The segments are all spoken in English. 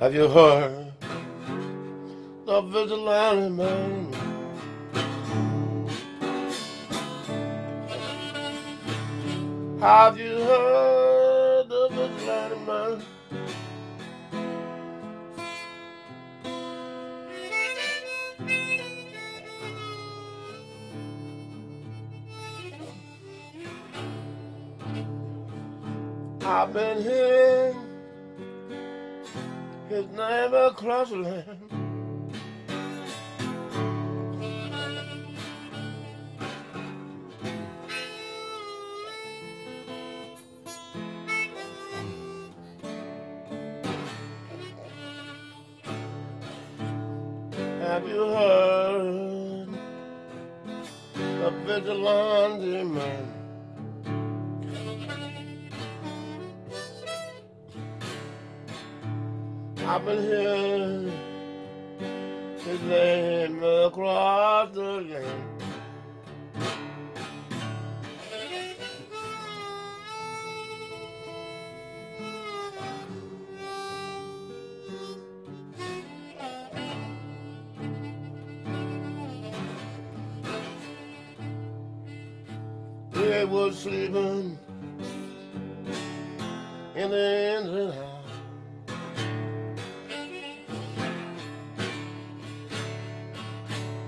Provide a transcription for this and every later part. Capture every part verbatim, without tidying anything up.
Have you heard the Vigilante Man? Have you heard the Vigilante Man? I've been hearing his name across the land. Have you heard the Vigilante Man? I've been hearing his name across the land. They were sleeping in the engine house.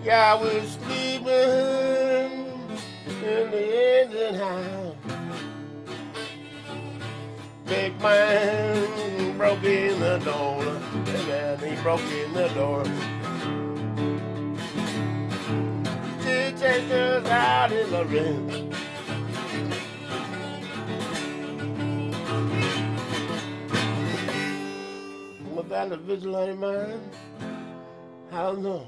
Yeah, we're sleeping in the engine house. Big man broke in the door. Big man, he broke in the door. She chased us out in the rain. Without the Vigilante Man, I don't know.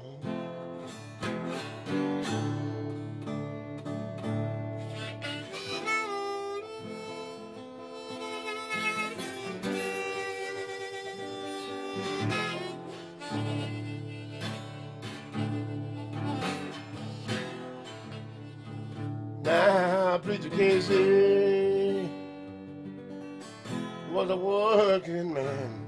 Now, Preacher Casey was a working man.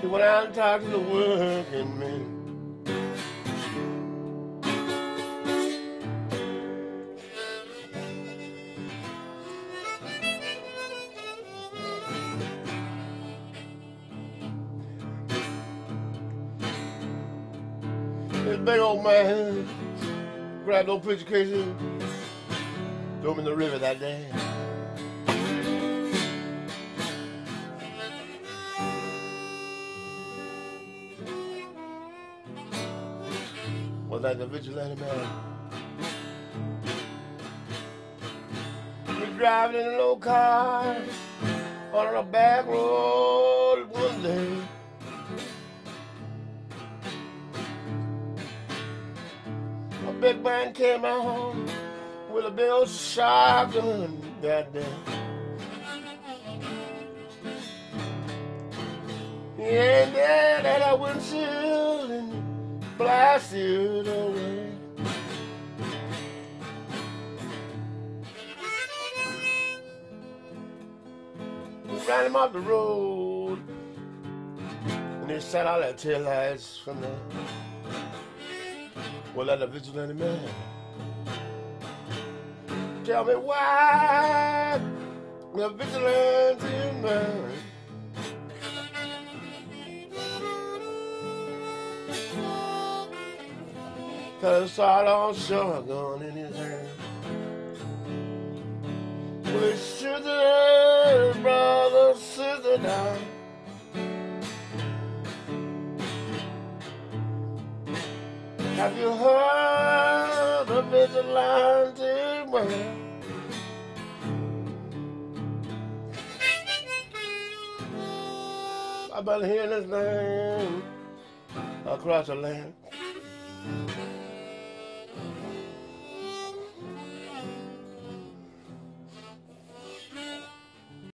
He went out and talked to the working men. This big old man grabbed old Preacher Casey, threw him in the river that day. Was that the Vigilante Man? We're driving in an old car on a back road one day. Big man came out with a big old shotgun that day. He ain't there that I windshield and blast it away. We ran him off the road and he shot all that tail lights from there. Well, that the Vigilante Man. Tell me why the Vigilante Man. Cause I saw it on shotgun in his hand. Well, he shoot the brother, shoot the down. Have you heard the Vigilante Man? I've been hearing his name across the land.